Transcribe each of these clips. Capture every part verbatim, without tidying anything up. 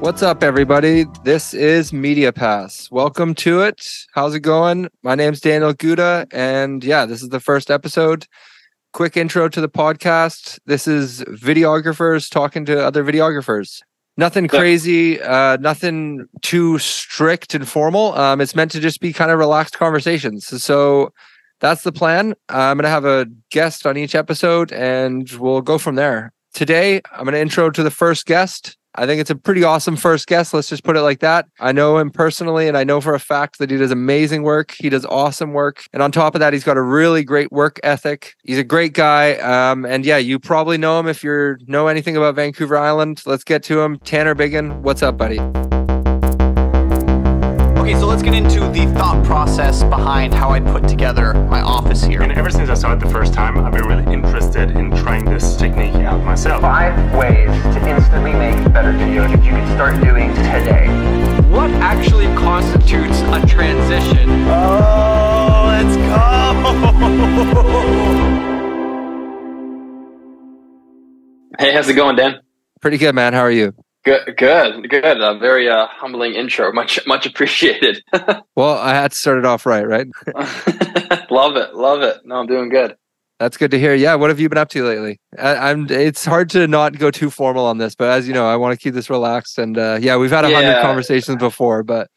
What's up, everybody? This is Media Pass. Welcome to it. How's it going? My name's Daniel Gooda, and yeah, this is the first episode. Quick intro to the podcast. This is videographers talking to other videographers. Nothing crazy, uh, nothing too strict and formal. Um, it's meant to just be kind of relaxed conversations. So that's the plan. I'm going to have a guest on each episode, and we'll go from there. Today, I'm going to intro to the first guest. I think it's a pretty awesome first guest. Let's just put it like that. I know him personally, and I know for a fact that he does amazing work. He does awesome work. And on top of that, he's got a really great work ethic. He's a great guy. Um, and yeah, you probably know him if you know anything about Vancouver Island. Let's get to him. Tanner Biggan, what's up, buddy? Okay, so let's get into the thought process behind how I put together my office here. And ever since I saw it the first time, I've been really interested in trying this technique out myself. Five ways to instantly make better video that you can start doing today. What actually constitutes a transition? Oh, let's go! Hey, how's it going, Dan? Pretty good, man. How are you? Good, good, good. A very uh, humbling intro. Much, much appreciated. Well, I had to start it off right, right? Love it, love it. No, I'm doing good. That's good to hear. Yeah, what have you been up to lately? I, I'm. It's hard to not go too formal on this, but as you know, I want to keep this relaxed. And uh, yeah, we've had a hundred yeah. conversations before, but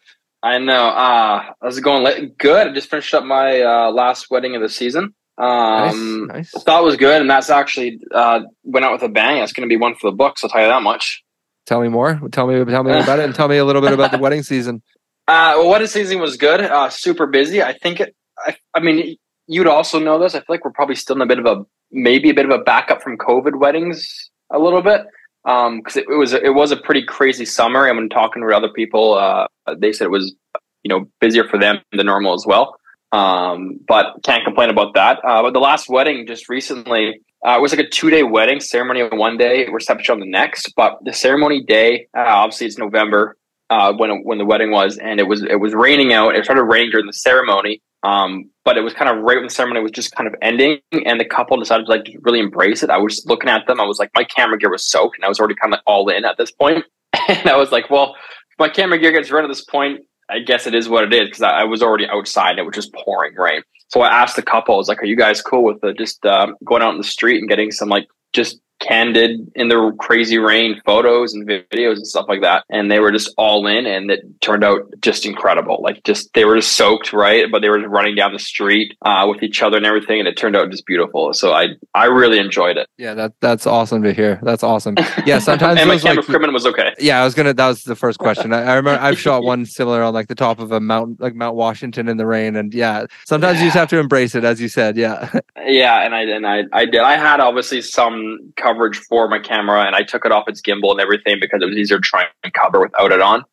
I know. Ah, uh, how's it going? Good. I just finished up my uh, last wedding of the season. Um, nice, nice. Thought it was good, and that's actually uh, went out with a bang. That's going to be one for the books. I'll tell you that much. Tell me more. Tell me, tell me about it, and tell me a little bit about the wedding season. Uh, well, wedding season was good. Uh, super busy. I think it. I, I mean, you'd also know this. I feel like we're probably still in a bit of a maybe a bit of a backup from COVID weddings a little bit because um, it, it was it was a pretty crazy summer. I mean, talking to other people, uh, they said it was you know busier for them than normal as well. Um, but can't complain about that. Uh, but the last wedding just recently. Uh, it was like a two-day wedding, ceremony on one day, reception on the next. But the ceremony day, uh, obviously, it's November uh, when when the wedding was, and it was it was raining out. It started raining during the ceremony, um, but it was kind of right when the ceremony was just kind of ending, and the couple decided to like really embrace it. I was looking at them, I was like, my camera gear was soaked, and I was already kind of like, all in at this point. And I was like, well, if my camera gear gets rid at this point, I guess it is what it is because I, I was already outside. It was just pouring rain. So I asked the couple, I was like, are you guys cool with the, just um, going out in the street and getting some like just candid in the crazy rain photos and videos and stuff like that? And they were just all in, and it turned out just incredible. Like just, they were just soaked, right? But they were running down the street uh, with each other and everything. And it turned out just beautiful. So I, I really enjoyed it. Yeah. That, that's awesome to hear. That's awesome. Yeah. Sometimes and my camera like, equipment was okay. Yeah. I was going to, that was the first question. I, I remember I've shot one similar on like the top of a mountain, like Mount Washington in the rain. And yeah, sometimes yeah. you just have to embrace it, as you said. Yeah. Yeah. And I, and I, I did, I had obviously some cover coverage for my camera, and I took it off its gimbal and everything because it was easier to try and cover without it on,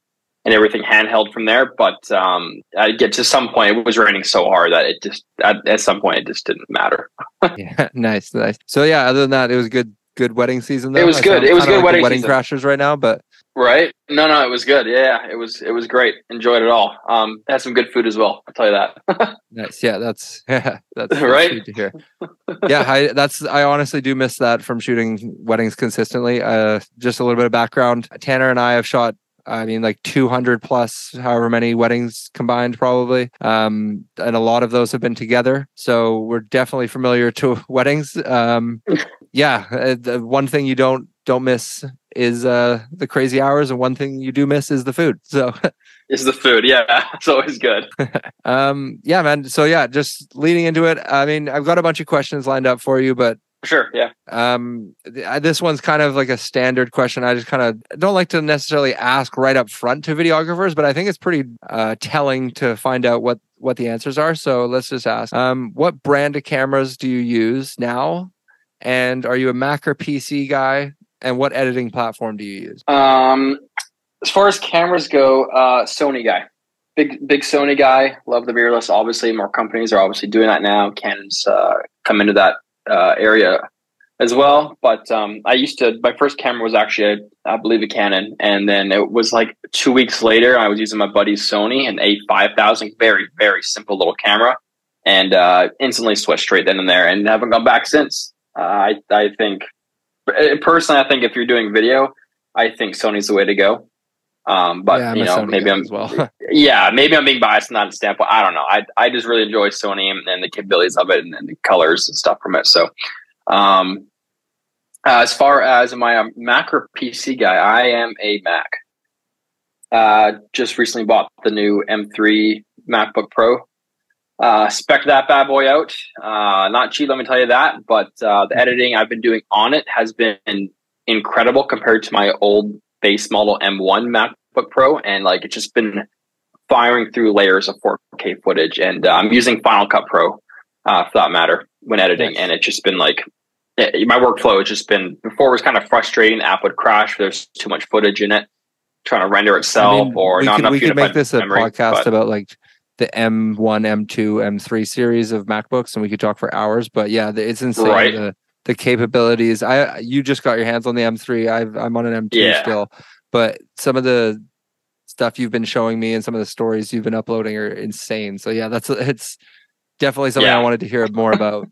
and everything handheld from there. But um, I get to some point, it was raining so hard that it just at, at some point it just didn't matter. Yeah, nice, nice. So yeah, other than that, it was good, good wedding season. Though. It was good. It was good like wedding, wedding crashers right now, but right? No, no, it was good. Yeah, it was, it was great. Enjoyed it all. Um, had some good food as well. I'll tell you that. Nice. Yeah, that's yeah, that's, that's right. Good to hear. Yeah, I, that's I honestly do miss that from shooting weddings consistently. Uh, just a little bit of background. Tanner and I have shot, I mean, like two hundred plus, however many weddings combined, probably. Um, and a lot of those have been together. So we're definitely familiar to weddings. Um, yeah, uh, the one thing you don't don't miss is uh, the crazy hours. And one thing you do miss is the food. So it's the food. Yeah, it's always good. um, yeah, man. So yeah, just leading into it. I mean, I've got a bunch of questions lined up for you, but sure. Yeah. Um, th this one's kind of like a standard question. I just kind of don't like to necessarily ask right up front to videographers, but I think it's pretty uh, telling to find out what, what the answers are. So let's just ask, um, what brand of cameras do you use now? And are you a Mac or P C guy? And what editing platform do you use? Um, as far as cameras go, uh, Sony guy. Big, big Sony guy. Love the mirrorless. Obviously, more companies are obviously doing that now. Canon's uh, come into that. Uh, area as well. But um, I used to, my first camera was actually, I, I believe, a Canon. And then it was like two weeks later, I was using my buddy's Sony, an A five thousand, very, very simple little camera. And uh, instantly switched straight then and there, and haven't gone back since. Uh, I, I think, personally, I think if you're doing video, I think Sony's the way to go. Um, but yeah, you know, maybe I'm, well. yeah, maybe I'm being biased, not a standpoint. I don't know. I, I just really enjoy Sony and, and the capabilities of it and, and the colors and stuff from it. So, um, as far as my um, Mac or P C guy, I am a Mac. Uh, just recently bought the new M three MacBook Pro, uh, spec that bad boy out. Uh, not cheap, let me tell you that, but, uh, the editing I've been doing on it has been incredible compared to my old base model M one MacBook Pro, and like it's just been firing through layers of four K footage, and uh, I'm using Final Cut Pro uh, for that matter when editing, yes. and it's just been like it, my workflow has just been, before it was kind of frustrating, app would crash, there's too much footage in it trying to render itself, I mean, or not could, enough we could make this a memory, podcast but, about like the M one, M two, M three series of MacBooks, and we could talk for hours, but yeah, it's insane, right? the, The capabilities. I you just got your hands on the M three. I've, I'm on an M two yeah. still, but some of the stuff you've been showing me and some of the stories you've been uploading are insane. So yeah, that's it's definitely something yeah. I wanted to hear more about.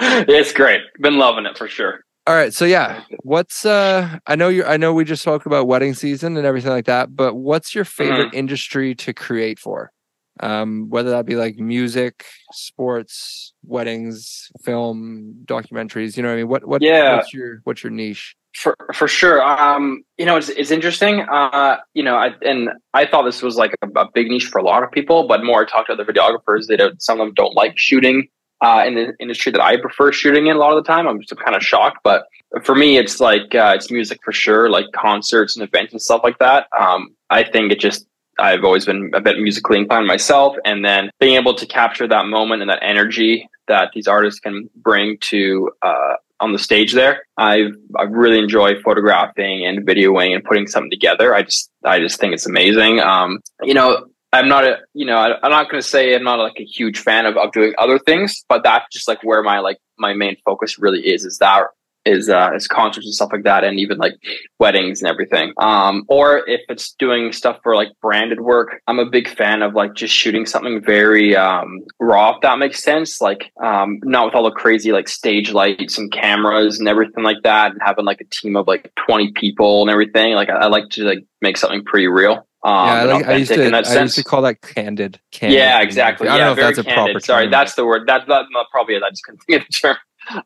It's great. Been loving it for sure. All right, so yeah, what's uh? I know you. I know we just talked about wedding season and everything like that, but what's your favorite mm-hmm. industry to create for? Um, whether that be like music, sports, weddings, film, documentaries, you know what I mean? What, what, yeah. what's your, what's your niche? For, for sure. Um, you know, it's, it's interesting. Uh, you know, I, and I thought this was like a, a big niche for a lot of people, but more I talked to other videographers, they don't, some of them don't like shooting, uh, in the industry that I prefer shooting in a lot of the time. I'm just kind of shocked, but for me, it's like, uh, it's music for sure, like concerts and events and stuff like that. Um, I think it just, I've always been a bit musically inclined myself, and then being able to capture that moment and that energy that these artists can bring to uh, on the stage there. I've, I really enjoy photographing and videoing and putting something together. I just, I just think it's amazing. Um, you know, I'm not a, you know, I, I'm not going to say I'm not like a huge fan of, of doing other things, but that's just like where my, like my main focus really is, is that is uh is concerts and stuff like that, and even like weddings and everything, um or if it's doing stuff for like branded work, I'm a big fan of like just shooting something very um raw, if that makes sense, like um not with all the crazy like stage lights and cameras and everything like that, and having like a team of like twenty people and everything. Like I, I like to like make something pretty real. Um, yeah, I, like, I, used to, in that sense. I used to call that candid. candid yeah, exactly. I don't yeah, know if that's candid. a proper term. Sorry, that's the word. That, that not probably I just couldn't think of the term.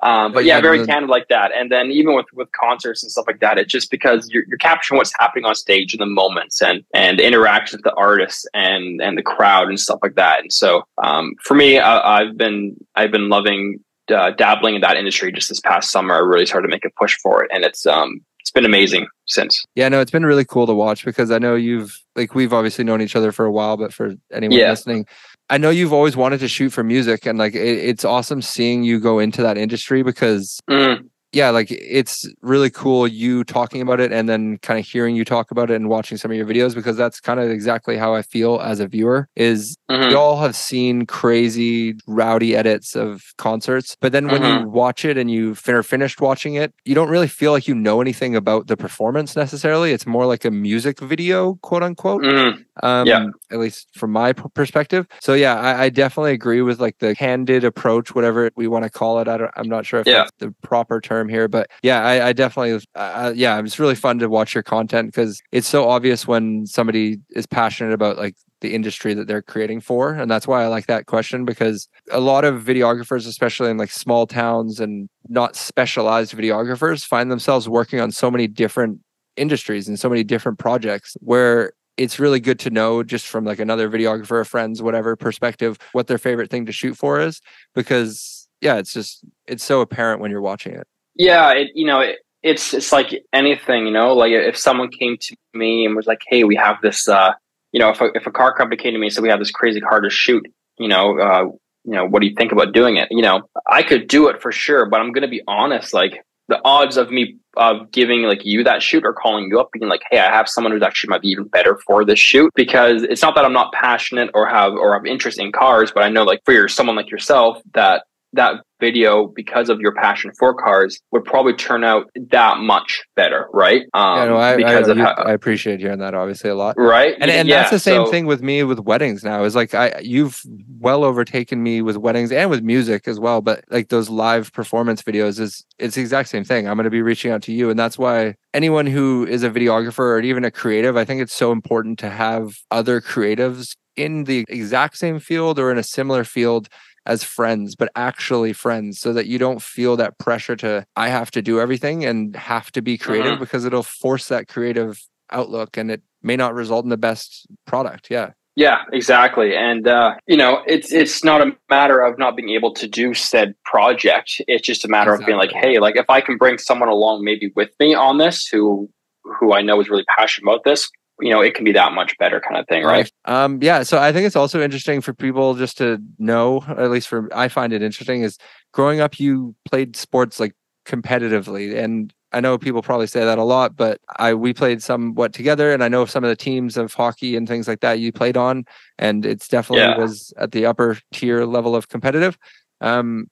Um, but yeah, yeah very the, candid like that. And then even with, with concerts and stuff like that, it's just because you're, you're capturing what's happening on stage in the moments, and, and the interactions with the artists and, and the crowd and stuff like that. And so um, for me, I, I've been I've been loving uh, dabbling in that industry. Just this past summer, I really started to make a push for it, and it's um, it's been amazing since. Yeah, no, it's been really cool to watch, because I know you've like we've obviously known each other for a while, but for anyone yeah. listening, I know you've always wanted to shoot for music, and like it, it's awesome seeing you go into that industry, because mm. yeah, like it's really cool you talking about it, and then kind of hearing you talk about it and watching some of your videos, because that's kind of exactly how I feel as a viewer is mm-hmm. we all have seen crazy rowdy edits of concerts, but then when mm-hmm. you watch it and you fin- are finished watching it, you don't really feel like you know anything about the performance necessarily. It's more like a music video, quote unquote. Mm-hmm. Um, yeah. At least from my perspective. So yeah, I, I definitely agree with like the candid approach, whatever we want to call it. I don't, I'm not sure if yeah. that's the proper term here, but yeah, I, I definitely, uh, yeah, it's really fun to watch your content, because it's so obvious when somebody is passionate about like the industry that they're creating for. And that's why I like that question, because a lot of videographers, especially in like small towns and not specialized videographers, find themselves working on so many different industries and so many different projects, where it's really good to know just from like another videographer or friend's, whatever perspective, what their favorite thing to shoot for is, because yeah, it's just, it's so apparent when you're watching it. Yeah. It, you know, it, it's, it's like anything, you know, like if someone came to me and was like, hey, we have this, uh, you know, if a, if a car company came to me and said, we have this crazy car to shoot, you know, uh, you know, what do you think about doing it? You know, I could do it for sure, but I'm going to be honest, like, the odds of me of giving like you that shoot or calling you up being like, hey, I have someone who's actually might be even better for this shoot, because it's not that I'm not passionate or have or have interest in cars, but I know like for your, someone like yourself that that video, because of your passion for cars, would probably turn out that much better, right? Um, yeah, no, I, because I, of you, how, I appreciate hearing that, obviously, a lot, right? And and yeah, that's the same so, thing with me with weddings now. Is like I you've well overtaken me with weddings and with music as well. But like those live performance videos is it's the exact same thing. I'm going to be reaching out to you, and that's why anyone who is a videographer or even a creative, I think it's so important to have other creatives in the exact same field or in a similar field as friends, but actually friends, so that you don't feel that pressure to, I have to do everything and have to be creative, uh-huh. because it'll force that creative outlook and it may not result in the best product. Yeah. Yeah, exactly. And, uh, you know, it's, it's not a matter of not being able to do said project. It's just a matter exactly. of being like, hey, like if I can bring someone along maybe with me on this, who, who I know is really passionate about this, you know, it can be that much better kind of thing, right? Um, yeah. So I think it's also interesting for people just to know, at least for, I find it interesting, is growing up, you played sports like competitively. And I know people probably say that a lot, but I, we played somewhat together, and I know some of the teams of hockey and things like that you played on, and it's definitely yeah. was at the upper tier level of competitive. Um,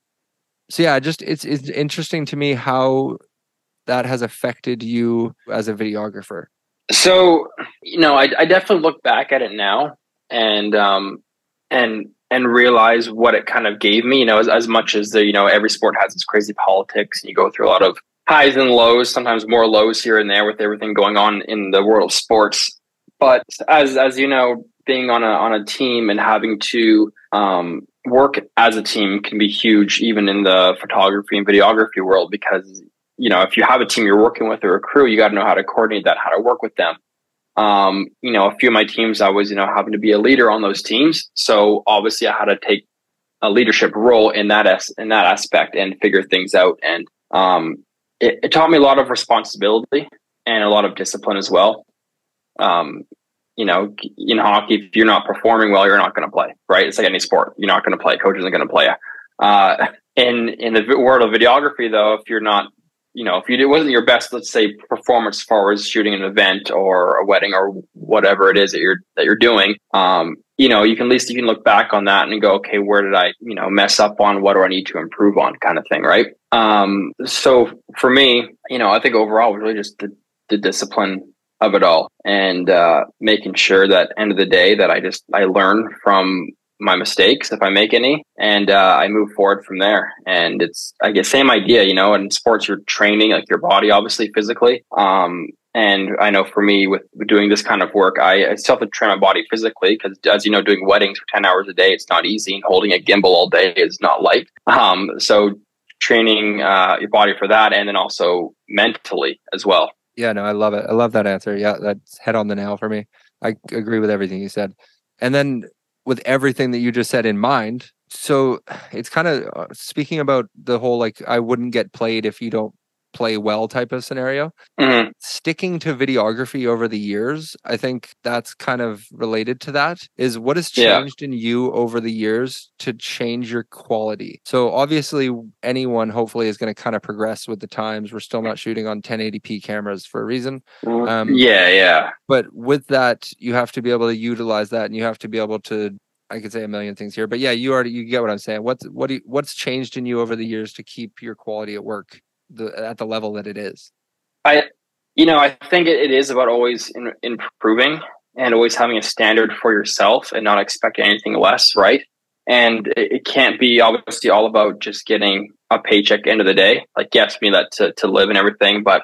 so yeah, just, it's, it's interesting to me how that has affected you as a videographer. So, you know, I, I definitely look back at it now and, um, and, and realize what it kind of gave me, you know, as, as much as the, you know, every sport has its crazy politics and you go through a lot of highs and lows, sometimes more lows here and there with everything going on in the world of sports. But as, as you know, being on a, on a team and having to, um, work as a team can be huge, even in the photography and videography world, because you know, if you have a team you're working with or a crew, you got to know how to coordinate that, how to work with them. Um, you know, a few of my teams, I was, you know, having to be a leader on those teams. So obviously I had to take a leadership role in that, as in that aspect and figure things out. And, um, it, it taught me a lot of responsibility and a lot of discipline as well. Um, you know, in hockey, if you're not performing well, you're not going to play, right? It's like any sport. You're not going to play. Coach isn't going to play. Uh, in, in the world of videography though, if you're not, you know, if you, it wasn't your best, let's say, performance as far as shooting an event or a wedding or whatever it is that you're that you're doing, um, you know, you can at least you can look back on that and go, okay, where did I, you know, mess up on? What do I need to improve on? Kind of thing, right? Um, so for me, you know, I think overall it was really just the, the discipline of it all and uh, making sure that end of the day that I just I learn from my mistakes, if I make any, and uh, I move forward from there. And it's, I guess, same idea, you know, in sports, you're training like your body, obviously physically. Um, and I know for me with doing this kind of work, I, I still have to train my body physically because, as you know, doing weddings for ten hours a day, it's not easy, and holding a gimbal all day is not light. Um, so training uh, your body for that, and then also mentally as well. Yeah, no, I love it. I love that answer. Yeah, that's head on the nail for me. I agree with everything you said. And then with everything that you just said in mind, so it's kind of speaking about the whole, like, I wouldn't get played if you don't play well type of scenario. Mm-hmm. Sticking to videography over the years, I think that's kind of related to that, is what has changed yeah. in you over the years to change your quality? So obviously anyone hopefully is going to kind of progress with the times. We're still not shooting on ten eighty p cameras for a reason. Um, yeah, yeah. But with that, you have to be able to utilize that, and you have to be able to, I could say a million things here, but yeah, you already, you get what I'm saying. What's, what do you, what's changed in you over the years to keep your quality at work? The, at the level that it is? I, you know, I think it, it is about always in, improving and always having a standard for yourself and not expecting anything less, right? And it, it can't be obviously all about just getting a paycheck at the end of the day. Like, yes, we need that to, to live and everything, but,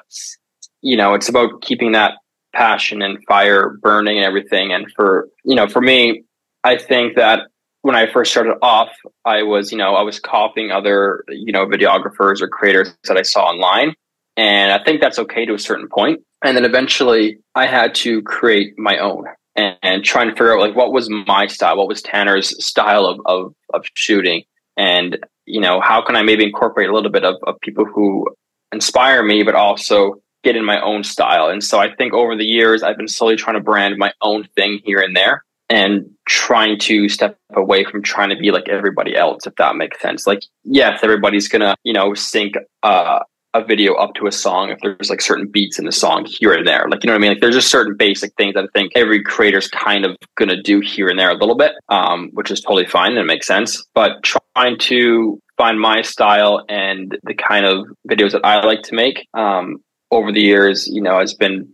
you know, it's about keeping that passion and fire burning and everything. And for, you know, for me, I think that when I first started off, I was, you know, I was copying other, you know, videographers or creators that I saw online. And I think that's okay to a certain point. And then eventually I had to create my own and, and try and figure out like, what was my style? What was Tanner's style of, of, of shooting? And, you know, how can I maybe incorporate a little bit of, of people who inspire me, but also get in my own style? And so I think over the years, I've been slowly trying to brand my own thing here and there, and trying to step away from trying to be like everybody else, if that makes sense. Like, yes, everybody's going to, you know, sync uh, a video up to a song if there's like certain beats in the song here and there. Like, you know what I mean? Like, there's just certain basic things that I think every creator's kind of going to do here and there a little bit, um, which is totally fine and makes sense. But trying to find my style and the kind of videos that I like to make. Um, over the years, you know, it's been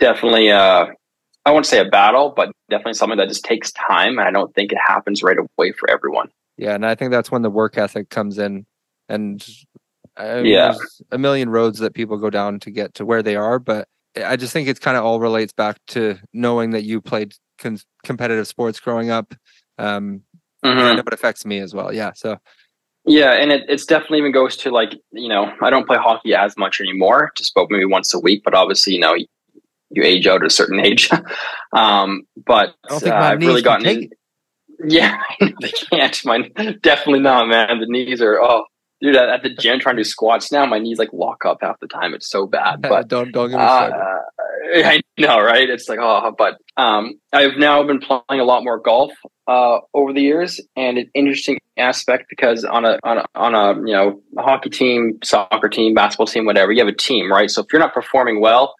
definitely, uh, I won't say a battle, but definitely something that just takes time. And I don't think it happens right away for everyone. Yeah. And I think that's when the work ethic comes in. And I mean, yeah. there's a million roads that people go down to get to where they are. But I just think it's kind of all relates back to knowing that you played con- competitive sports growing up. Um, mm-hmm. I know it affects me as well. Yeah. So, yeah. And it, it's definitely even goes to, like, you know, I don't play hockey as much anymore, just about maybe once a week, but obviously, you know, you, you age out at a certain age. um, but I don't think uh, I've really gotten in. It. Yeah, they can't. Mine, definitely not, man. The knees are, oh, dude, at the gym trying to do squats now, my knees like lock up half the time. It's so bad. But don't don't get me started. Uh, I know, right? It's like, oh, but um, I've now been playing a lot more golf uh, over the years, and an interesting aspect because on a on a, on a you know hockey team, soccer team, basketball team, whatever, you have a team, right? So if you're not performing well,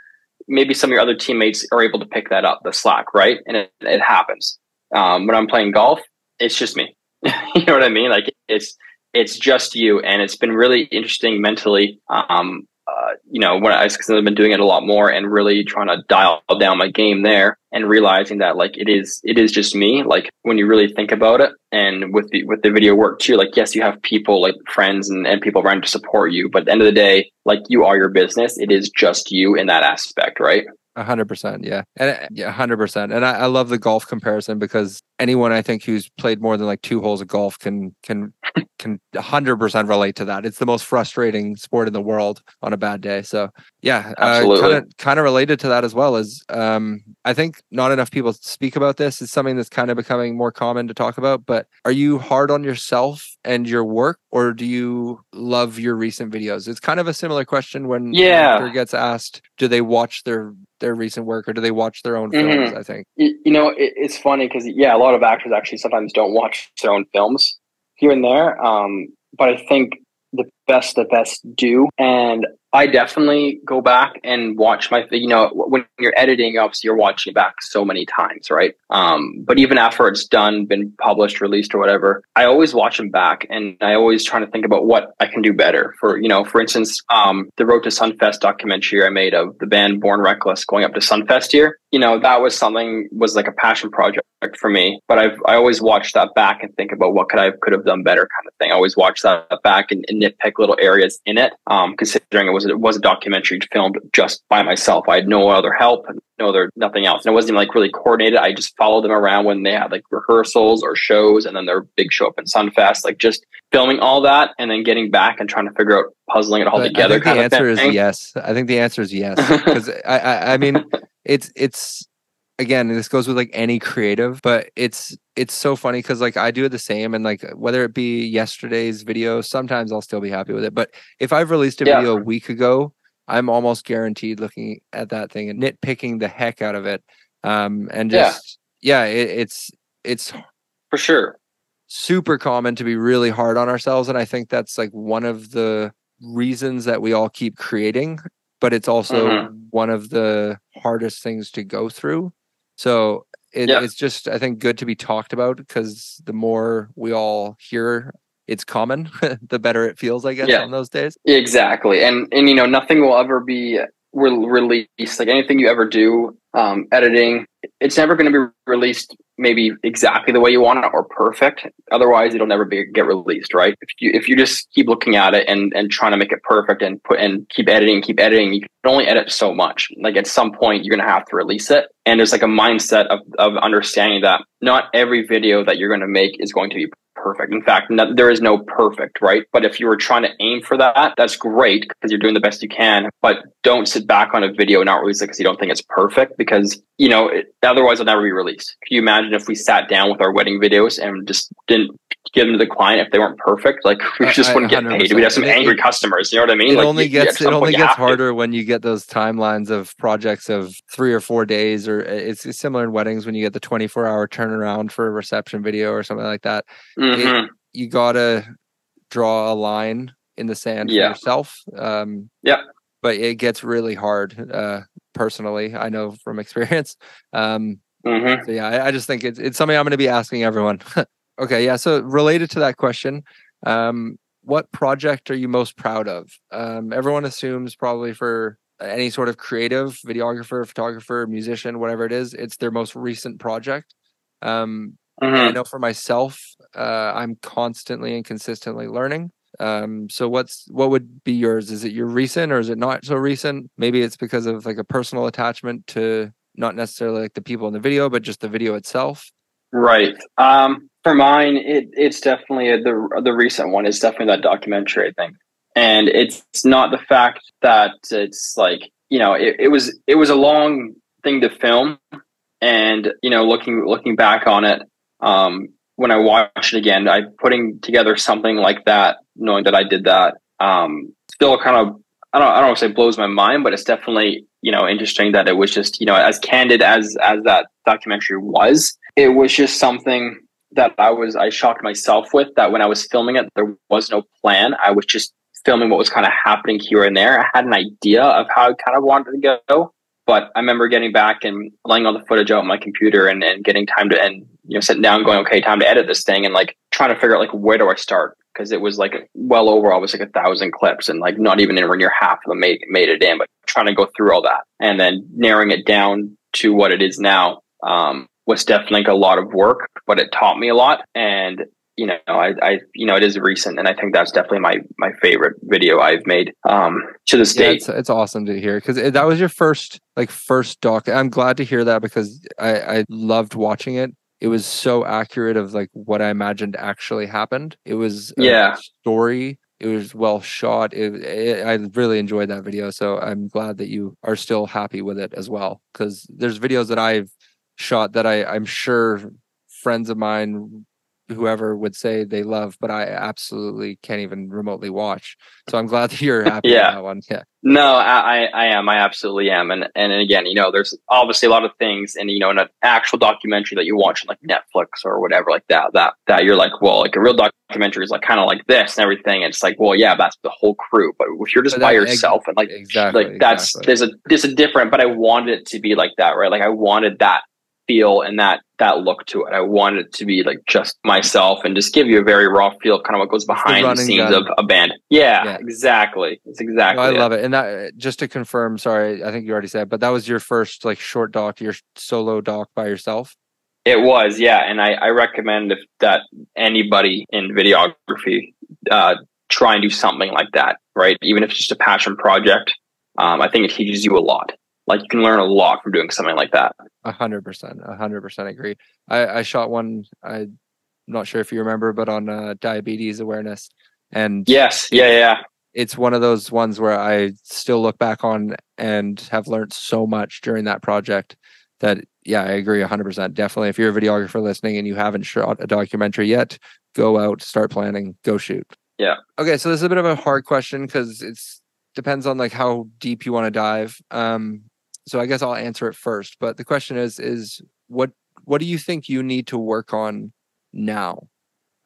maybe some of your other teammates are able to pick that up, the slack, right? And it, it happens. Um, when I'm playing golf, it's just me. You know what I mean? Like it's it's just you, and it's been really interesting mentally. Um, uh, you know, when I, 'cause I've been doing it a lot more and really trying to dial down my game there, and realizing that like it is it is just me. Like when you really think about it, and with the with the video work too. Like yes, you have people like friends and, and people around to support you, but at the end of the day, like you are your business. It is just you in that aspect, right? A hundred percent. Yeah. And yeah, a hundred percent. And I, I love the golf comparison because anyone I think who's played more than like two holes of golf can, can, can a hundred percent relate to that. It's the most frustrating sport in the world on a bad day. So yeah, kind of kind of related to that as well as um, I think not enough people speak about this. It's something that's kind of becoming more common to talk about, but are you hard on yourself and your work, or do you love your recent videos? It's kind of a similar question when yeah. an actor gets asked, do they watch their, their recent work, or do they watch their own films? Mm-hmm. I think you, you know it, it's funny because yeah, a lot of actors actually sometimes don't watch their own films here and there. Um, but I think the best, the best do, and I definitely go back and watch my. You know, when you're editing, obviously you're watching back so many times, right? Um, but even after it's done, been published, released, or whatever, I always watch them back, and I always try to think about what I can do better. For you know, for instance, um, the Road to Sunfest documentary I made of the band Born Reckless going up to Sunfest here. You know, that was something was like a passion project for me. But I've I always watch that back and think about what could I could have done better, kind of thing. I always watch that back and, and nitpick little areas in it, um, considering it was. It was a documentary filmed just by myself. I had no other help, no other, nothing else. And it wasn't even like really coordinated. I just followed them around when they had like rehearsals or shows, and then their big show up in Sunfest, like just filming all that and then getting back and trying to figure out, puzzling it all but together. I think kind the of answer thing. is yes. I think the answer is yes. Because I, I, I mean, it's, it's, again, this goes with like any creative, but it's it's so funny because like I do the same, and like whether it be yesterday's video, sometimes I'll still be happy with it. But if I've released a yeah. video a week ago, I'm almost guaranteed looking at that thing and nitpicking the heck out of it. Um, and just yeah, yeah it, it's it's for sure super common to be really hard on ourselves, and I think that's like one of the reasons that we all keep creating. But it's also mm-hmm. one of the hardest things to go through. So it, yeah. it's just, I think, good to be talked about because the more we all hear it's common, the better it feels, I guess, yeah. on those days. Exactly. And, and you know, nothing will ever be re- released. Like anything you ever do, um, editing, it's never going to be released maybe exactly the way you want it or perfect. Otherwise, it'll never be, get released, right? If you if you just keep looking at it and, and trying to make it perfect and put and keep editing, keep editing, you can only edit so much. Like at some point, you're going to have to release it. And there's like a mindset of, of understanding that not every video that you're going to make is going to be perfect. In fact, no, there is no perfect, right? But if you were trying to aim for that, that's great because you're doing the best you can. But don't sit back on a video and not release it because you don't think it's perfect because, you know, it, otherwise it'll never be released. Can you imagine if we sat down with our wedding videos and just didn't give them to the client if they weren't perfect? Like we just I, wouldn't get one hundred percent paid. We'd have some angry it, customers. You know what I mean? It like, only gets, it only gets harder to. when you get those timelines of projects of three or four days, or it's, it's similar in weddings when you get the twenty-four hour turnaround for a reception video or something like that. Mm-hmm. It, you gotta draw a line in the sand yeah. for yourself. Um, yeah. But it gets really hard, uh, personally, I know from experience. Um, mm-hmm. So yeah, I, I just think it's, it's something I'm going to be asking everyone. Okay. Yeah. So related to that question, Um, what project are you most proud of? Um, everyone assumes probably for any sort of creative, videographer, photographer, musician, whatever it is, it's their most recent project. Um, mm-hmm. I know for myself, uh, I'm constantly and consistently learning. Um, so what's, what would be yours? Is it your recent or is it not so recent? Maybe it's because of like a personal attachment to not necessarily like the people in the video, but just the video itself. Right. Um, for mine, it, it's definitely a, the, the recent one is definitely that documentary, I think. And it's not the fact that it's like, you know, it, it was, it was a long thing to film and, you know, looking, looking back on it, um, when I watch it again, I putting together something like that, knowing that I did that, um, still kind of, I don't, I don't want to say blows my mind, but it's definitely, you know, interesting that it was just, you know, as candid as, as that documentary was, it was just something that I was, I shocked myself with that when I was filming it, there was no plan. I was just filming what was kind of happening here and there. I had an idea of how I kind of wanted to go, but I remember getting back and laying all the footage out on my computer and, and getting time to, and, you know, sitting down going, okay, time to edit this thing. And like trying to figure out like, where do I start? Cause it was like well over, I was like a thousand clips and like not even anywhere near half of them made, made it in, but trying to go through all that and then narrowing it down to what it is now, um, was definitely like a lot of work, but it taught me a lot. And, you know, I, I, you know, it is recent and I think that's definitely my, my favorite video I've made, um, to this yeah, date. It's, it's awesome to hear. Cause it, that was your first, like first doc. I'm glad to hear that because I, I loved watching it. It was so accurate of like what I imagined actually happened. It was a yeah. story. It was well shot. It, it, I really enjoyed that video. So I'm glad that you are still happy with it as well. Because there's videos that I've shot that I, I'm sure friends of mine, whoever would say they love, but I absolutely can't even remotely watch. So I'm glad that you're happy yeah. with that one. Yeah. No, I, I am. I absolutely am. And, and again, you know, there's obviously a lot of things and, you know, in an actual documentary that you watch on like Netflix or whatever like that, that, that you're like, well, like a real documentary is like kind of like this and everything. And it's like, well, yeah, that's the whole crew. But if you're just by yourself and like, exactly, like that's, exactly. there's a, there's a different, but I wanted it to be like that, right? Like I wanted that feel and that that look to it. I wanted it to be like just myself and just give you a very raw feel of kind of what goes behind the, the scenes gun. of a band. Yeah, yeah. exactly. It's exactly. No, I it. love it. And that, just to confirm, sorry, I think you already said, but that was your first like short doc, your solo doc by yourself. It was, yeah. And I, I recommend if that anybody in videography uh, try and do something like that, right? Even if it's just a passion project, um, I think it teaches you a lot. Like you can learn a lot from doing something like that. A hundred percent, a hundred percent agree. I, I shot one. I'm not sure if you remember, but on uh, diabetes awareness. And yes, yeah, yeah. It's one of those ones where I still look back on and have learned so much during that project. That yeah, I agree a hundred percent. Definitely, if you're a videographer listening and you haven't shot a documentary yet, go out, start planning, go shoot. Yeah. Okay, so this is a bit of a hard question because it's depends on like how deep you want to dive. Um. So I guess I'll answer it first. But the question is, is what what do you think you need to work on now?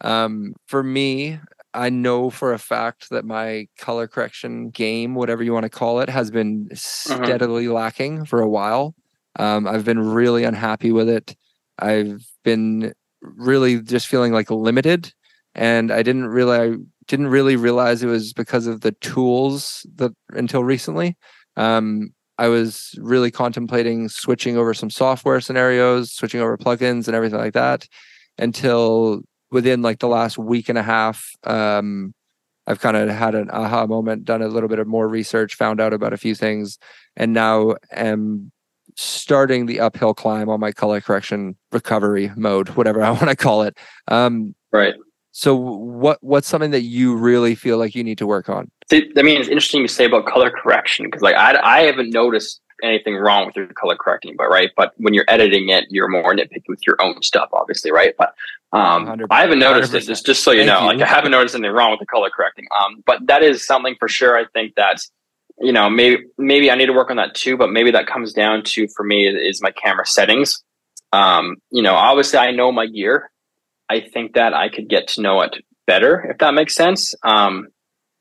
Um, for me, I know for a fact that my color correction game, whatever you want to call it, has been steadily uh-huh. lacking for a while. Um, I've been really unhappy with it. I've been really just feeling like limited. And I didn't really, I didn't really realize it was because of the tools that until recently. Um, I was really contemplating switching over some software scenarios, switching over plugins and everything like that until within like the last week and a half, um, I've kind of had an aha moment, done a little bit of more research, found out about a few things, and now am starting the uphill climb on my color correction recovery mode, whatever I want to call it. Um, right. So what what's something that you really feel like you need to work on? I mean, it's interesting you say about color correction because, like, I, I haven't noticed anything wrong with your color correcting, but right, but when you're editing it, you're more nitpicky with your own stuff, obviously, right? But um, I haven't noticed this. Just, just so you Thank know, you. like, I haven't noticed anything wrong with the color correcting. Um, but that is something for sure. I think that you know, maybe maybe I need to work on that too. But maybe that comes down to for me is my camera settings. Um, you know, obviously, I know my gear. I think that I could get to know it better, if that makes sense. Um,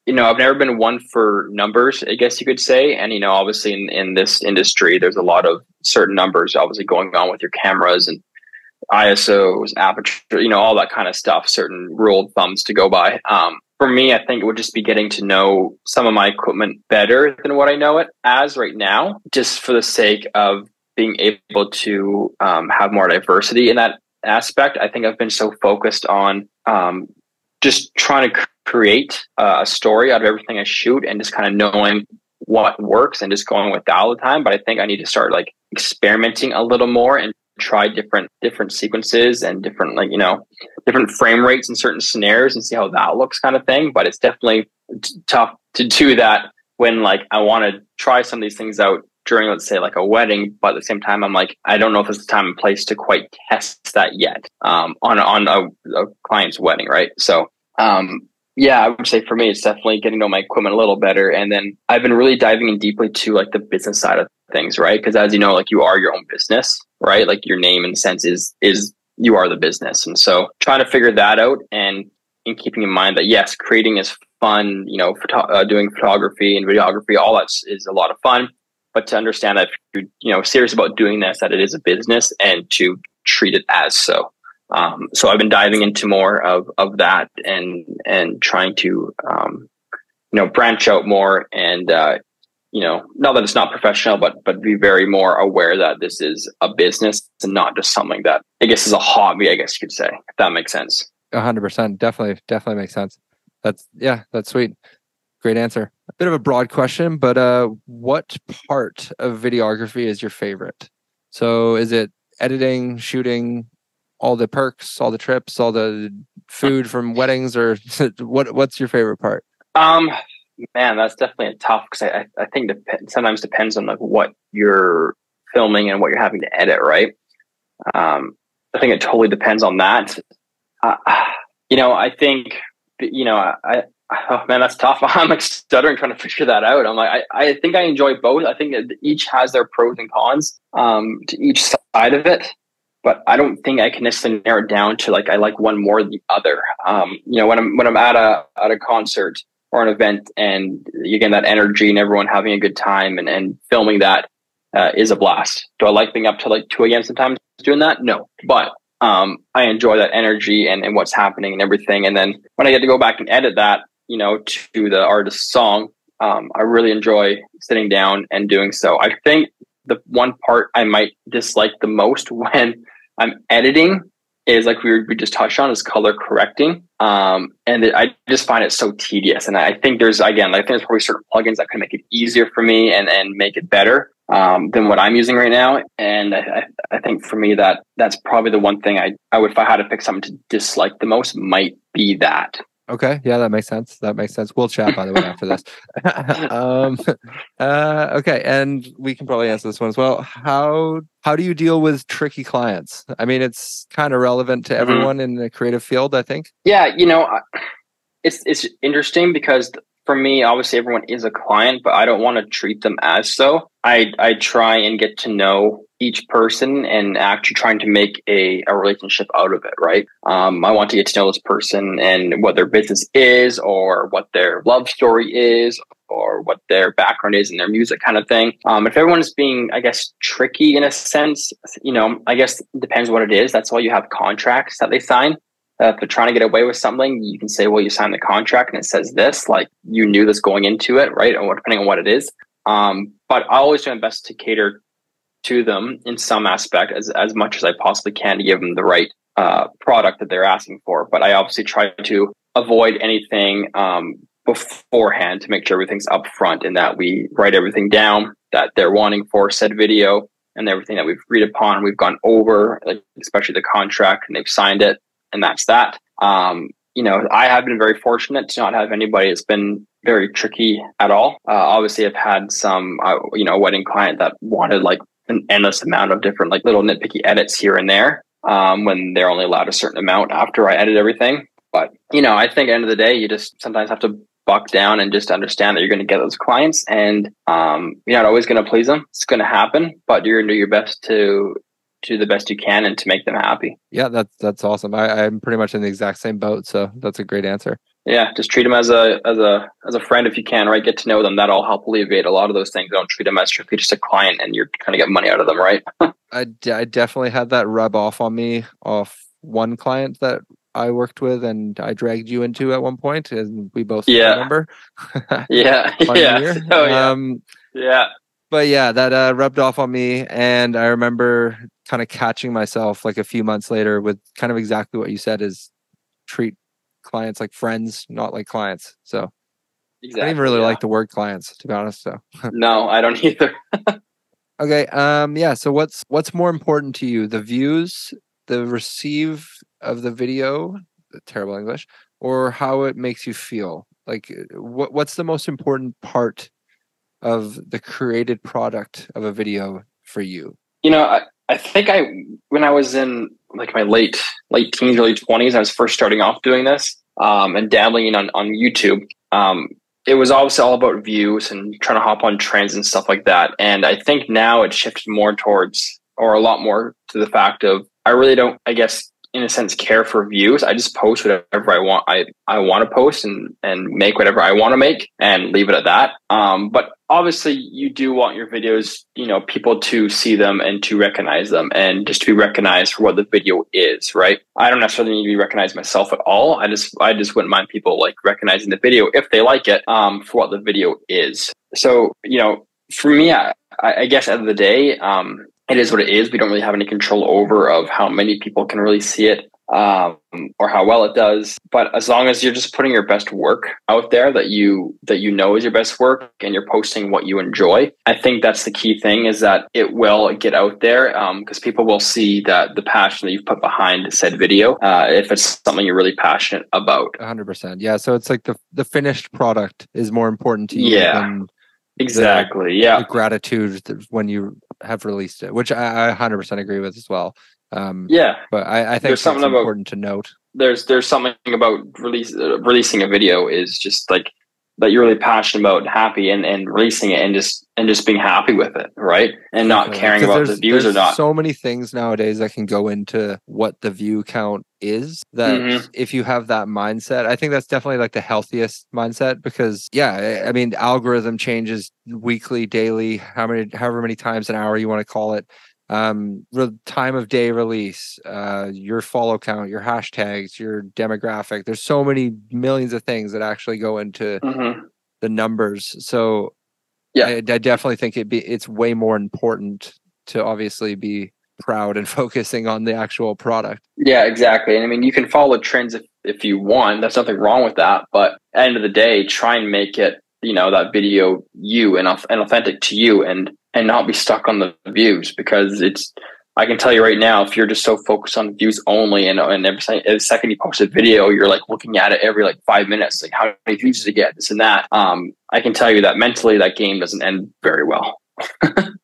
you know, I've never been one for numbers, I guess you could say. And, you know, obviously in, in this industry, there's a lot of certain numbers obviously going on with your cameras and I S Os, aperture, you know, all that kind of stuff, certain rule of thumbs to go by. Um, for me, I think it would just be getting to know some of my equipment better than what I know it as right now, just for the sake of being able to um, have more diversity in that aspect. I think I've been so focused on um, just trying to create uh, a story out of everything I shoot and just kind of knowing what works and just going with that all the time. But I think I need to start like experimenting a little more and try different different sequences and different, like, you know, different frame rates and certain snares and see how that looks kind of thing. But it's definitely t- tough to do that when, like, I want to try some of these things out during, let's say, like a wedding, but at the same time I'm like, I don't know if it's the time and place to quite test that yet um on on a, a client's wedding, right? So um yeah, I would say for me, it's definitely getting to know my equipment a little better. And then I've been really diving in deeply to like the business side of things, right? Because as you know, like you are your own business, right? Like your name in a sense is, is you are the business. And so trying to figure that out and, and keeping in mind that, yes, creating is fun, you know, photo- uh, doing photography and videography, all that is a lot of fun. But to understand that if you're, you know, serious about doing this, that it is a business and to treat it as so. Um, so I've been diving into more of, of that and, and trying to, um, you know, branch out more and, uh, you know, not that it's not professional, but, but be very more aware that this is a business and not just something that I guess is a hobby, I guess you could say, if that makes sense. A hundred percent. Definitely, definitely makes sense. That's yeah, that's sweet. Great answer. A bit of a broad question, but, uh, what part of videography is your favorite? So is it editing, shooting, all the perks, all the trips, all the food from weddings, or what? What's your favorite part? Um, man, that's definitely a tough, because I, I think dep- sometimes depends on like what you're filming and what you're having to edit, right? Um, I think it totally depends on that. Uh, you know, I think you know, I oh man, that's tough. I'm like stuttering trying to figure that out. I'm like, I, I think I enjoy both. I think that each has their pros and cons um, to each side of it. But I don't think I can necessarily narrow it down to like I like one more than the other. Um, you know, when I'm when I'm at a at a concert or an event, and again that energy and everyone having a good time and, and filming that uh, is a blast. Do I like being up to like two a.m. sometimes doing that? No, but um, I enjoy that energy and, and what's happening and everything. And then when I get to go back and edit that, you know, to the artist's song, um, I really enjoy sitting down and doing so. I think the one part I might dislike the most when I'm editing is like we, were, we just touched on is color correcting. Um, and it, I just find it so tedious. And I think there's, again, I think there's probably certain plugins that can make it easier for me and, and make it better um, than what I'm using right now. And I, I think for me that that's probably the one thing I, I would, if I had to pick something to dislike the most, might be that. Okay. Yeah, that makes sense. That makes sense. We'll chat, by the way, after this. um, uh, okay. And we can probably answer this one as well. How how do you deal with tricky clients? I mean, it's kind of relevant to everyone mm-hmm. in the creative field, I think. Yeah. You know, it's it's interesting because for me, obviously everyone is a client, but I don't want to treat them as so. I, I try and get to know each person and actually trying to make a, a relationship out of it, right? Um, I want to get to know this person and what their business is or what their love story is or what their background is and their music kind of thing. Um, if everyone's being, I guess, tricky in a sense, you know, I guess it depends what it is. That's why you have contracts that they sign. Uh, if they're trying to get away with something, you can say, well, you signed the contract and it says this, like you knew this going into it, right? Or depending on what it is. Um, but I always do my best to cater to them in some aspect as, as much as I possibly can to give them the right uh, product that they're asking for. But I obviously try to avoid anything um, beforehand to make sure everything's upfront and that we write everything down that they're wanting for said video and everything that we've agreed upon. We've gone over, like, especially the contract, and they've signed it. And that's that. Um, you know, I have been very fortunate to not have anybody that's been very tricky at all. Uh, obviously, I've had some, uh, you know, wedding client that wanted like an endless amount of different like little nitpicky edits here and there um, when they're only allowed a certain amount after I edit everything. But, you know, I think at the end of the day, you just sometimes have to buck down and just understand that you're going to get those clients and um, you're not always going to please them. It's going to happen, but you're going to do your best to do the best you can and to make them happy. Yeah, that's that's awesome. I, I'm pretty much in the exact same boat, so that's a great answer. Yeah, just treat them as a as a as a friend if you can, right? Get to know them. That'll help alleviate a lot of those things. Don't treat them as strictly just a client, and you're trying to get money out of them, right? I, d- I definitely had that rub off on me off one client that I worked with, and I dragged you into at one point, and we both yeah. remember. yeah, yeah. Oh, yeah, um, yeah. But yeah, that uh, rubbed off on me, and I remember kind of catching myself like a few months later with kind of exactly what you said: is treat clients like friends, not like clients. So exactly, I don't even really yeah. like the word clients, to be honest. So no, I don't either. Okay. Um yeah, so what's what's more important to you? The views, the receive of the video, terrible English, or how it makes you feel? Like what what's the most important part of the created product of a video for you? You know, I I think I, when I was in like my late, late teens, early twenties, I was first starting off doing this um, and dabbling in on, on YouTube. Um, it was obviously all about views and trying to hop on trends and stuff like that. And I think now it shifted more towards, or a lot more to the fact of, I really don't, I guess, in a sense, care for views. I just post whatever I want. I, I want to post and, and make whatever I want to make and leave it at that. Um, but obviously you do want your videos, you know, people to see them and to recognize them and just to be recognized for what the video is, right? I don't necessarily need to be recognized myself at all. I just, I just wouldn't mind people like recognizing the video if they like it, um, for what the video is. So, you know, for me, I, I guess at the end of the day, um, it is what it is. We don't really have any control over of how many people can really see it um, or how well it does. But as long as you're just putting your best work out there that you that you know is your best work and you're posting what you enjoy, I think that's the key thing, is that it will get out there because um, people will see that the passion that you've put behind said video uh, if it's something you're really passionate about. one hundred percent. Yeah. So it's like the, the finished product is more important to you yeah. than... Exactly. The, yeah. The gratitude when you have released it, which I, I one hundred percent agree with as well. Um, yeah. But I, I think it's important to note. There's there's something about release uh, releasing a video is just like that you're really passionate about and happy and, and releasing it and just and just being happy with it, right? And not yeah. caring about the views or not. So many things nowadays that can go into what the view count is that mm-hmm. if you have that mindset, I think that's definitely like the healthiest mindset because yeah, I mean, algorithm changes weekly, daily, how many, however many times an hour you want to call it. Um, time of day release, uh, your follow count, your hashtags, your demographic. There's so many millions of things that actually go into mm-hmm. the numbers. So yeah, I, I definitely think it be it's way more important to obviously be proud and focusing on the actual product. Yeah, exactly. And I mean, you can follow trends if, if you want. There's nothing wrong with that. But at the end of the day, try and make it, you know, that video you and, and authentic to you and and not be stuck on the views, because it's, I can tell you right now, if you're just so focused on views only and, and every, every second you post a video, you're like looking at it every like five minutes, like how many views did it get, this and that. Um, I can tell you that mentally that game doesn't end very well.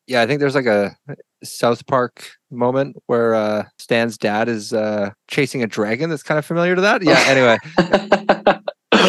Yeah, I think there's like a South Park moment where uh, Stan's dad is uh, chasing a dragon. That's kind of familiar to that. Yeah, anyway.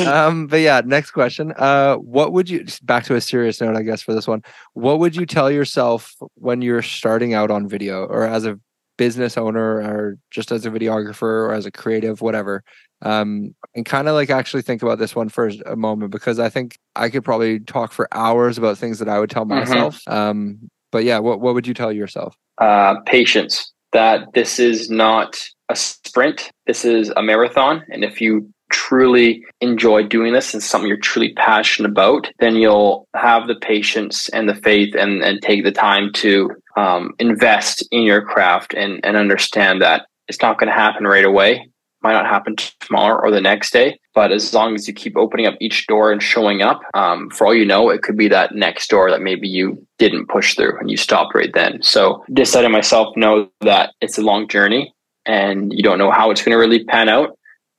Um, but yeah, next question. Uh, what would you, back to a serious note, I guess, for this one, what would you tell yourself when you're starting out on video or as a business owner or just as a videographer or as a creative, whatever? Um, and kind of like actually think about this one for a moment, because I think I could probably talk for hours about things that I would tell myself. Mm-hmm. Um, but yeah, what, what would you tell yourself? Uh, patience, that this is not a sprint. This is a marathon. And if you truly enjoy doing this and something you're truly passionate about, then you'll have the patience and the faith and, and take the time to um, invest in your craft and, and understand that it's not going to happen right away. Might not happen tomorrow or the next day, but as long as you keep opening up each door and showing up, um, for all you know, it could be that next door that maybe you didn't push through and you stopped right then. So just letting myself know that it's a long journey and you don't know how it's going to really pan out,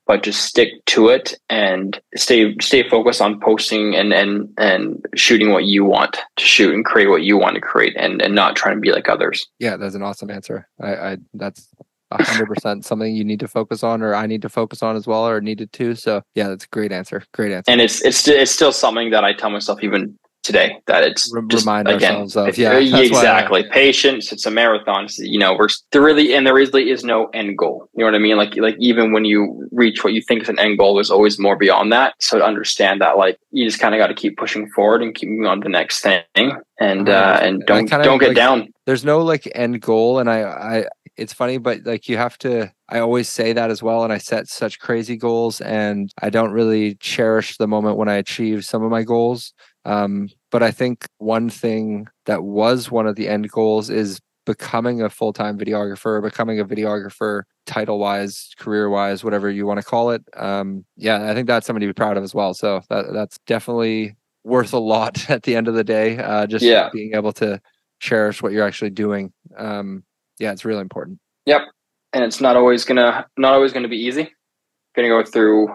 but just stick to it and stay stay focused on posting and and and shooting what you want to shoot and create what you want to create and and not trying to be like others. Yeah, that's an awesome answer. I, I that's one hundred percent something you need to focus on, or I need to focus on as well, or needed to. So yeah, that's a great answer. Great answer. And it's it's it's still something that I tell myself even today. That it's Remind just, again, ourselves of. Yeah, exactly. I, Patience. It's a marathon. It's, you know, we're there really, and there really is no end goal. You know what I mean? Like, like even when you reach what you think is an end goal, there's always more beyond that. So to understand that, like, you just kind of got to keep pushing forward and keep moving on to the next thing, and, uh, and don't, and kinda, don't get like, down. There's no like end goal. And I, I, it's funny, but like you have to, I always say that as well. And I set such crazy goals and I don't really cherish the moment when I achieve some of my goals. Um, but I think one thing that was one of the end goals is becoming a full-time videographer, becoming a videographer, title-wise, career-wise, whatever you want to call it. Um, yeah, I think that's something to be proud of as well. So that, that's definitely worth a lot at the end of the day. Uh, just yeah. being able to cherish what you're actually doing. Um, yeah, it's really important. Yep. And it's not always gonna not always gonna be easy. Gonna go through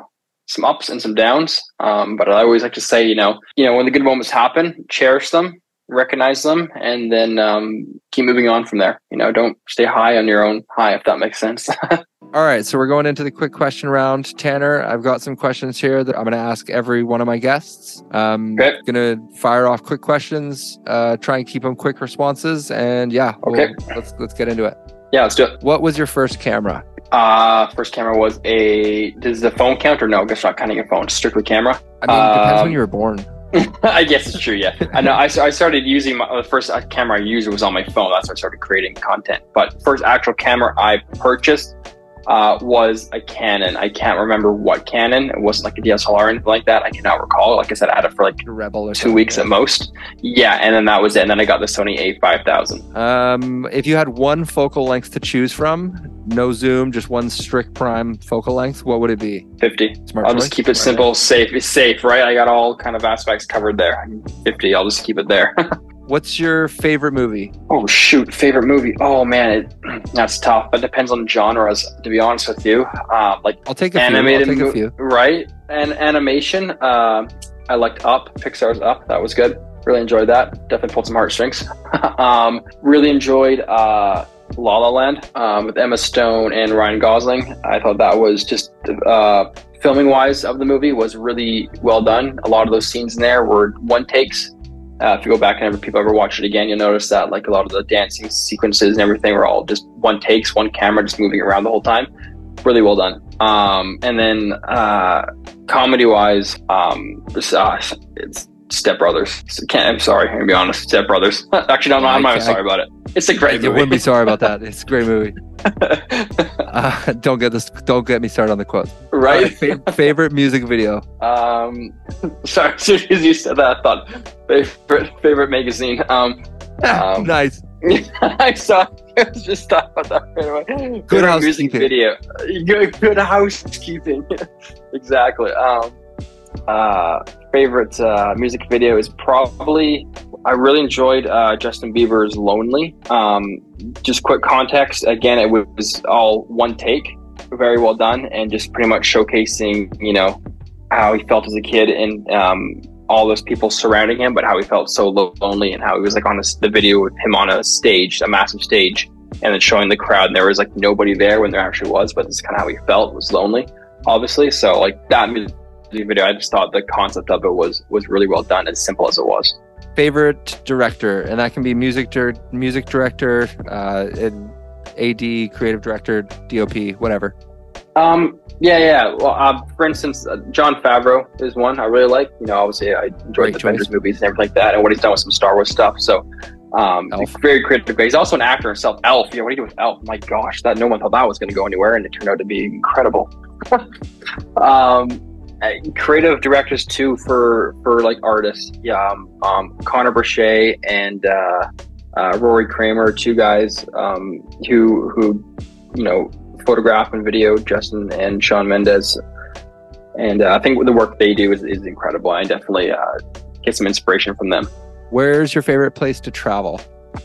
some ups and some downs. Um, but I always like to say, you know, you know, when the good moments happen, cherish them, recognize them, and then um, keep moving on from there. You know, don't stay high on your own high, if that makes sense. All right, so we're going into the quick question round. Tanner, I've got some questions here that I'm going to ask every one of my guests. Um, okay. I'm going to fire off quick questions, uh, try and keep them quick responses, and yeah, we'll, okay, let's let's get into it. Yeah, let's do it. What was your first camera? Uh, first camera was a... Does the phone count or no? I guess not counting your phone. Strictly camera. I mean, it depends um, when you were born. I guess it's true, yeah. I know. I, I started using... My, the first camera I used was on my phone. That's where I started creating content. But first actual camera I purchased uh, was a Canon. I can't remember what Canon. It wasn't like a D S L R or anything like that. I cannot recall. Like I said, I had it for like Rebel or two weeks yeah. at most. Yeah, and then that was it. And then I got the Sony A five thousand. Um, if you had one focal length to choose from... No zoom, just one strict prime focal length. What would it be? fifty. Smart I'll choice. Just keep it Smart simple, length. safe. It's safe, right? I got all kind of aspects covered there. fifty, I'll just keep it there. What's your favorite movie? Oh, shoot. Favorite movie. Oh, man. It, that's tough. It depends on genres, to be honest with you. Uh, like I'll take a animated few. I'll take a few. Right? And animation. Uh, I liked Up. Pixar's Up. That was good. Really enjoyed that. Definitely pulled some heartstrings. um, really enjoyed... Uh, La La Land um, with Emma Stone and Ryan Gosling. I thought that was just uh, filming wise of the movie was really well done. A lot of those scenes in there were one takes. Uh, if you go back and ever people ever watch it again, you'll notice that like a lot of the dancing sequences and everything were all just one takes, one camera just moving around the whole time. Really well done. Um, and then uh, comedy wise, um, it's, uh, it's Step Brothers. Can't, I'm sorry. I'm gonna be honest. Step Brothers. Actually, no, no, I'm not sorry about it. It's a great movie. You wouldn't be sorry about that. It's a great movie. Uh, don't get this. Don't get me started on the quotes. Right. Uh, fa favorite music video. Um, sorry. As soon as you said that, I thought favorite favorite magazine. Um, um nice. I saw. I was just talking about that right away. Good favorite housekeeping music video. Good, good housekeeping. Exactly. Um. Uh, favorite uh, music video is probably, I really enjoyed uh, Justin Bieber's Lonely. Um, just quick context, again, it was all one take, very well done, and just pretty much showcasing, you know, how he felt as a kid and um, all those people surrounding him, but how he felt so lonely and how he was like on a, the video with him on a stage, a massive stage, and then showing the crowd, and there was like nobody there when there actually was, but that's kind of how he felt, was lonely, obviously. So like that music video, I just thought the concept of it was was really well done, as simple as it was. Favorite director, and that can be music dir music director, uh, and A D, creative director, D O P, whatever. Um, yeah, yeah. Well, uh, for instance, uh, John Favreau is one I really like. You know, obviously I enjoyed Great the choice. Avengers movies and everything like that, and what he's done with some Star Wars stuff. So. Um, very creative. He's also an actor himself. Elf. You know what do you do with Elf? My gosh, that no one thought that was going to go anywhere, and it turned out to be incredible. um. Creative directors too for for like artists, yeah. Um, um, Connor Bruchet and uh, uh, Rory Kramer, two guys um, who who you know photograph and video Justin and Shawn Mendes, and uh, I think the work they do is, is incredible. I definitely uh, get some inspiration from them. Where's your favorite place to travel?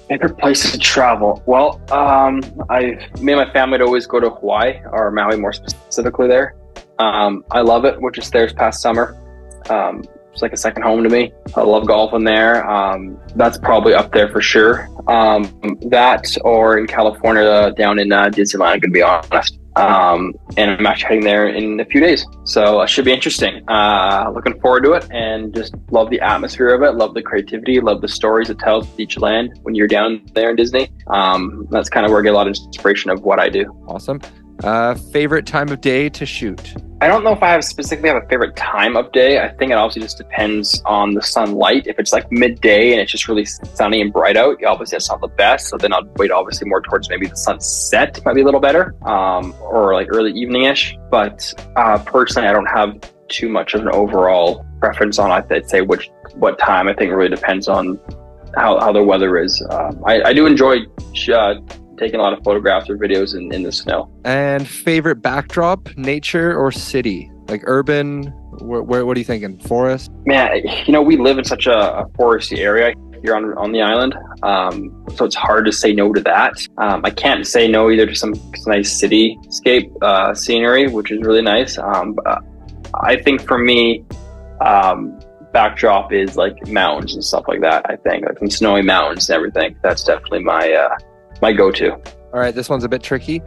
Favorite place to travel? Well, um, I me and my family would always go to Hawaii or Maui, more specifically there. Um, I love it. We're just there past summer. Um, It's like a second home to me. I love golfing there. Um, that's probably up there for sure. Um, that or in California, uh, down in uh, Disneyland, I'm gonna be honest. Um, and I'm actually heading there in a few days. So it should be interesting. Uh, looking forward to it, and just love the atmosphere of it. Love the creativity, love the stories it tells each land when you're down there in Disney. Um, that's kind of where I get a lot of inspiration of what I do. Awesome. Uh, favorite time of day to shoot? I don't know if I have specifically have a favorite time of day. I think it obviously just depends on the sunlight. If it's like midday and it's just really sunny and bright out, obviously that's not the best. So then I'll wait obviously more towards maybe the sunset, might be a little better, um, or like early evening-ish. But uh, personally, I don't have too much of an overall preference on, I'd say, which what time. I think it really depends on how, how the weather is. Uh, I, I do enjoy uh, taking a lot of photographs or videos in, in the snow. And favorite backdrop, nature or city? Like urban, wh wh what are you thinking? Forest? Man, you know, we live in such a, a foresty area here on, on the island. Um, so it's hard to say no to that. Um, I can't say no either to some nice cityscape uh, scenery, which is really nice. Um, but I think for me, um, backdrop is like mountains and stuff like that, I think. Like some snowy mountains and everything. That's definitely my... Uh, my go-to. All right, this one's a bit tricky.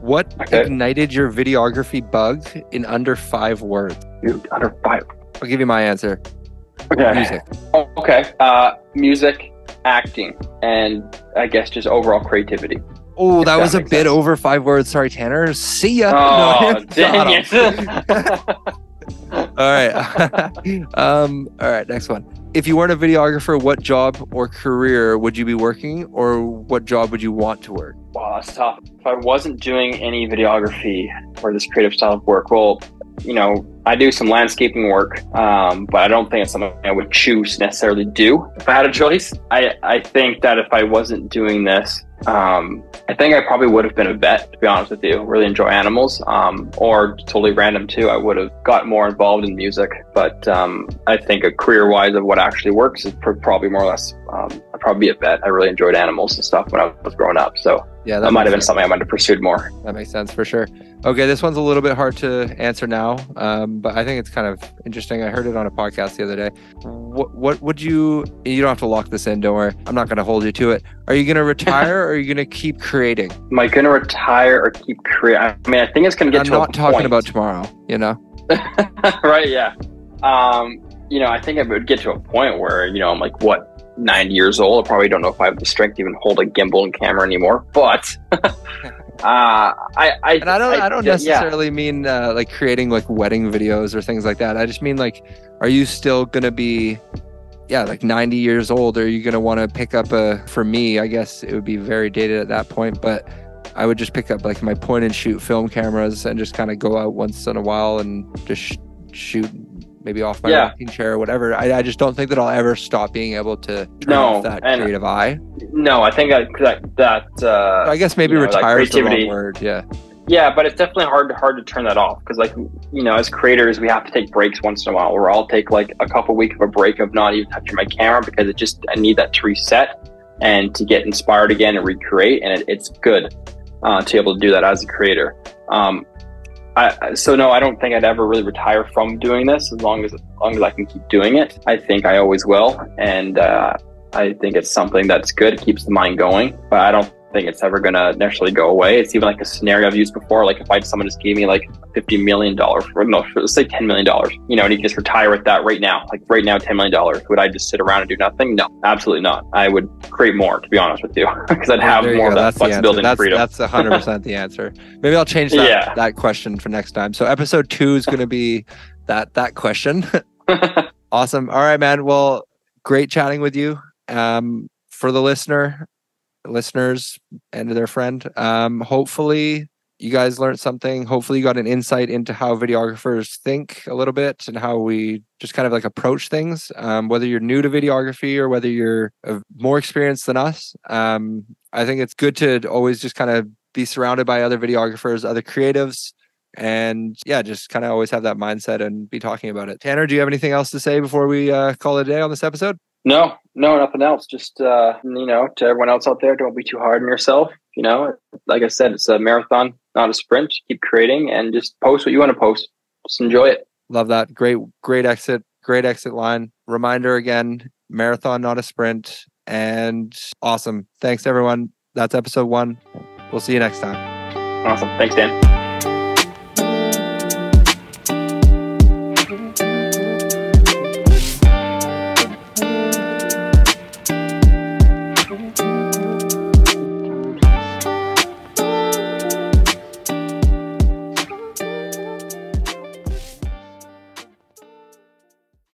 What okay. ignited your videography bug in under five words? Dude, under five. I'll give you my answer. Okay. Music. Oh, okay. Uh, music, acting, and I guess just overall creativity. Oh, that, that was a bit sense. over five words. Sorry, Tanner. See ya. Oh, no, dang it. All right. um, all right, next one. If you weren't a videographer, what job or career would you be working, or what job would you want to work? Wow, that's tough. If I wasn't doing any videography or this creative style of work, well, you know, I do some landscaping work, um, but I don't think it's something I would choose to necessarily do if I had a choice. I, I think that if I wasn't doing this, um, I think I probably would have been a vet, to be honest with you. Really enjoy animals, um, or totally random too. I would have got more involved in music, but um, I think a career-wise of what actually works is probably more or less, um, I'd probably be a vet. I really enjoyed animals and stuff when I was growing up, so yeah, that, that might have been sense. something I might have pursued more. That makes sense for sure. Okay, this one's a little bit hard to answer now, um, but I think it's kind of interesting. I heard it on a podcast the other day. What, what would you, you don't have to lock this in, don't worry. I'm not going to hold you to it. Are you going to retire or are you going to keep creating? Am I going to retire or keep creating? I mean, I think it's going to get to a point. I'm not talking about tomorrow, you know? Right, yeah. Um, you know, I think it would get to a point where, you know, I'm like, what? ninety years old. I probably don't know if I have the strength to even hold a gimbal and camera anymore, but uh, I, I, and I don't, I, I don't necessarily yeah. mean uh, like creating like wedding videos or things like that. I just mean like, are you still going to be, yeah, like ninety years old? Are you going to want to pick up a, for me, I guess it would be very dated at that point, but I would just pick up like my point and shoot film cameras and just kind of go out once in a while and just sh shoot maybe off my yeah. rocking chair or whatever. I, I just don't think that I'll ever stop being able to turn no, off that creative eye. No, I think I, that, that uh, I guess maybe retire is the wrong word. Yeah. Yeah, but it's definitely hard to, hard to turn that off because, like, you know, as creators, we have to take breaks once in a while, where I'll take like a couple weeks of a break of not even touching my camera because it just, I need that to reset and to get inspired again and recreate. And it, it's good uh, to be able to do that as a creator. Um, I, so no, I don't think I'd ever really retire from doing this. As long as, as long as I can keep doing it, I think I always will. And uh, I think it's something that's good. It keeps the mind going, but I don't think it's ever going to necessarily go away. It's even like a scenario I've used before. Like if I, someone just gave me like fifty million dollars, or no, let's say ten million dollars, you know, and you can just retire with that right now, like right now, ten million dollars. Would I just sit around and do nothing? No, absolutely not. I would create more, to be honest with you, because I'd have more of that flexibility and freedom. That's one hundred percent the answer. Maybe I'll change that, yeah. that question for next time. So episode two is going to be that, that question. Awesome. All right, man. Well, great chatting with you. Um, for the listener, listeners and their friend, um hopefully you guys learned something. Hopefully you got an insight into how videographers think a little bit and how we just kind of like approach things, um whether you're new to videography or whether you're more experienced than us. um I think it's good to always just kind of be surrounded by other videographers, other creatives, and yeah, just kind of always have that mindset and be talking about it. Tanner, do you have anything else to say before we uh call it a day on this episode? No, no, nothing else. Just, uh, you know, to everyone else out there, don't be too hard on yourself. You know, like I said, it's a marathon, not a sprint. Keep creating and just post what you want to post. Just enjoy it. Love that. Great, great exit. great exit line. Reminder again, marathon, not a sprint. And awesome. Thanks, everyone. That's episode one. We'll see you next time. Awesome. Thanks, Dan.